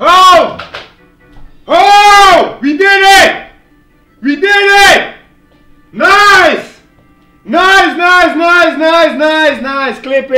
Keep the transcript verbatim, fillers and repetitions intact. Oh! Oh! We did it! We did it! Nice! Nice, nice, nice, nice, nice, nice. Clip it.